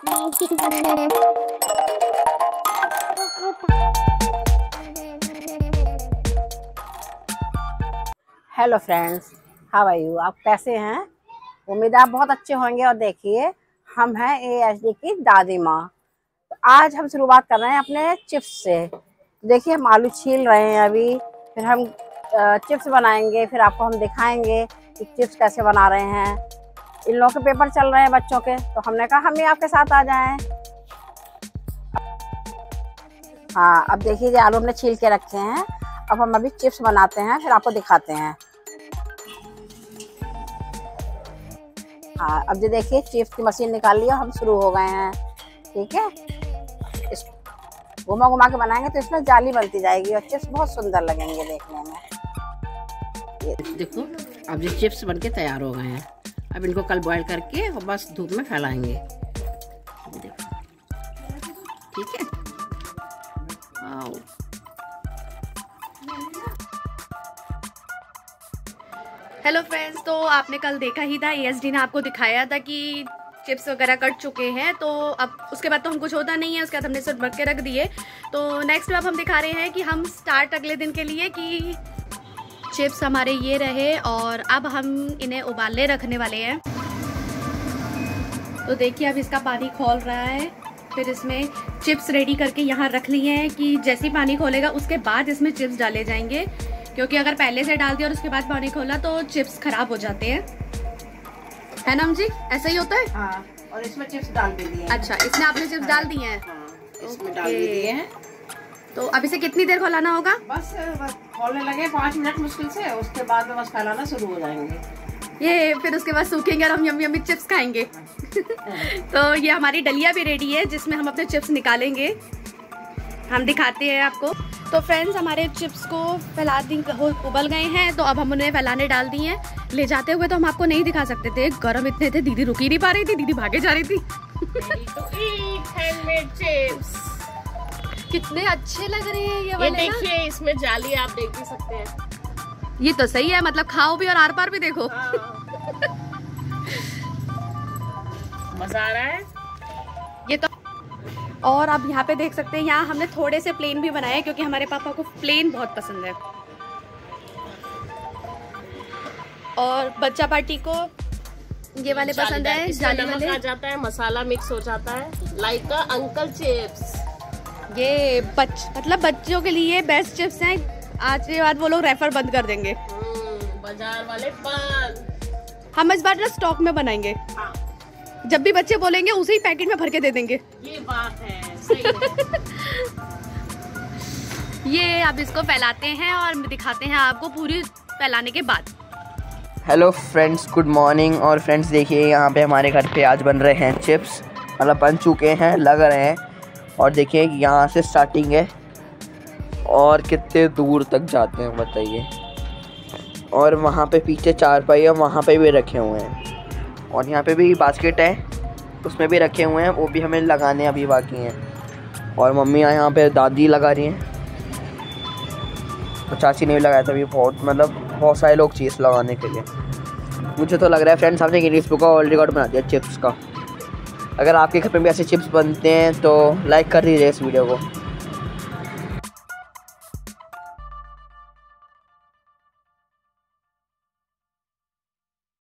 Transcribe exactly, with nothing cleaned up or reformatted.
Hello friends, how are you. आप कैसे हैं? उम्मीद है आप बहुत अच्छे होंगे। और देखिए, हम हैं एएसडी की दादी माँ। तो आज हम शुरुआत कर रहे हैं अपने चिप्स से। देखिए, हम आलू छील रहे हैं अभी, फिर हम चिप्स बनाएंगे, फिर आपको हम दिखाएंगे कि चिप्स कैसे बना रहे हैं। इन लोगों के पेपर चल रहे हैं बच्चों के, तो हमने कहा हम भी आपके साथ आ जाएं। हाँ, अब देखिए आलू हमने छील के रखे हैं। अब हम अभी चिप्स बनाते हैं, फिर आपको दिखाते हैं। हाँ, अब ये देखिए चिप्स की मशीन निकाल ली, हम शुरू हो गए हैं। ठीक है, घुमा घुमा के बनाएंगे तो इसमें जाली बनती जाएगी और चिप्स बहुत सुंदर लगेंगे देखने में। देखो, अब ये चिप्स बनके तैयार हो गए हैं। अब इनको कल बॉयल करके और बस धूप में फैलाएंगे। ठीक है, हेलो फ्रेंड्स। तो आपने कल देखा ही था, एएसडी ने आपको दिखाया था कि चिप्स वगैरह कट चुके हैं। तो अब उसके बाद तो हम कुछ होता नहीं है, उसके बाद हमने सब ढक के रख दिए। तो नेक्स्ट में अब हम दिखा रहे हैं कि हम स्टार्ट अगले दिन के लिए कि चिप्स हमारे ये रहे, और अब हम इन्हें उबालने रखने वाले हैं। तो देखिए, अब इसका पानी खोल रहा है, फिर इसमें चिप्स रेडी करके यहाँ रख लिए हैं कि जैसे ही पानी खोलेगा उसके बाद इसमें चिप्स डाले जाएंगे, क्योंकि अगर पहले से डाल दिया और उसके बाद पानी खोला तो चिप्स खराब हो जाते हैं। है ना जी, ऐसा ही होता है। हाँ, और इसमें चिप्स डाल दिए। अच्छा, इसमें आपने चिप्स डाल दिए हैं। हाँ, इसमें डाल दिए हैं। तो अब इसे कितनी देर खोलाना होगा? बस खोलने लगे पाँच मिनट मुश्किल से, उसके बाद में बस फैलाना शुरू हो जाएंगे ये। फिर उसके बाद सूखेंगे और हम यम्मी यम्मी चिप्स खाएंगे। तो ये हमारी डलिया भी रेडी है, जिसमें हम अपने चिप्स निकालेंगे। हम दिखाते हैं आपको। तो फ्रेंड्स, हमारे चिप्स को फैला दी, उबल गए हैं। तो अब हम उन्हें फैलाने डाल दिए हैं। ले जाते हुए तो हम आपको नहीं दिखा सकते थे, गरम इतने थे। दीदी रुकी नहीं पा रही थी, दीदी भागे जा रही थी। तो हैंडमेड चिप्स कितने अच्छे लग रहे हैं ये वाले। देखिए, इसमें जाली आप देख भी सकते हैं। ये तो सही है, मतलब खाओ भी और आर पार भी देखो। मजा आ रहा है ये तो। और आप यहाँ पे देख सकते हैं, यहाँ हमने थोड़े से प्लेन भी बनाए, क्योंकि हमारे पापा को प्लेन बहुत पसंद है। और बच्चा पार्टी को ये वाले पसंद है, जाली वाले। आ जाता है, मसाला मिक्स हो जाता है, लाइक अंकल चिप्स। ये बच मतलब बच्चों के लिए बेस्ट चिप्स हैं। आज के बाद वो लोग रेफर बंद कर देंगे, बाजार वाले बंद। हम इस बार ना स्टॉक में बनाएंगे। हाँ। जब भी बच्चे बोलेंगे उसे ही पैकेट में भर के दे देंगे। ये बात है, सही है। ये अब इसको फैलाते हैं और दिखाते हैं आपको पूरी फैलाने के बाद। Hello friends, good morning. और फ्रेंड्स देखिए, यहाँ पे हमारे घर पे आज बन रहे हैं चिप्स, मतलब बन चुके हैं, लग रहे हैं। और देखिए यहाँ से स्टार्टिंग है और कितने दूर तक जाते हैं बताइए। और वहाँ पे पीछे चारपाई है, वहाँ पे भी रखे हुए हैं। और यहाँ पे भी बास्केट है, उसमें भी रखे हुए हैं, वो भी हमें लगाने अभी बाकी हैं। और मम्मी यहाँ पे दादी लगा रही हैं, तो चाची ने भी लगाया था अभी। बहुत मतलब बहुत सारे लोग चिप्स लगाने के लिए। मुझे तो लग रहा है फ्रेंड्स, हमने गिनीज बुक का वर्ल्ड रिकॉर्ड बना दिया चिप्स का। अगर आपके घर पे भी ऐसे चिप्स बनते हैं तो लाइक कर दीजिए इस वीडियो को।